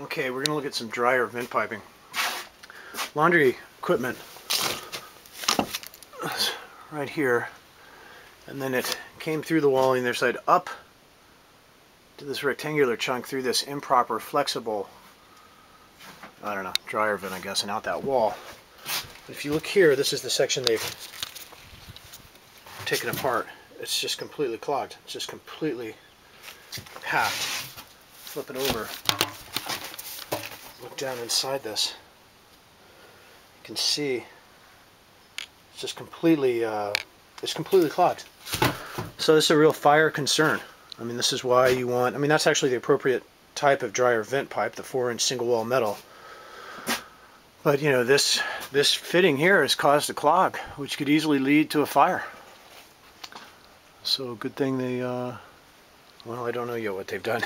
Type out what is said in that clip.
Okay, we're going to look at some dryer vent piping. Laundry equipment right here, and then it came through the wall on their side up to this rectangular chunk through this improper flexible, I don't know, dryer vent, I guess, and out that wall. But if you look here, this is the section they've taken apart. It's just completely clogged. It's just completely packed. Flip it over. Look down inside this. You can see it's just completely it's completely clogged. So this is a real fire concern. I mean, this is why you want, I mean, that's actually the appropriate type of dryer vent pipe, the 4-inch single wall metal. But you know, this fitting here has caused a clog, which could easily lead to a fire. So good thing they well, I don't know yet what they've done.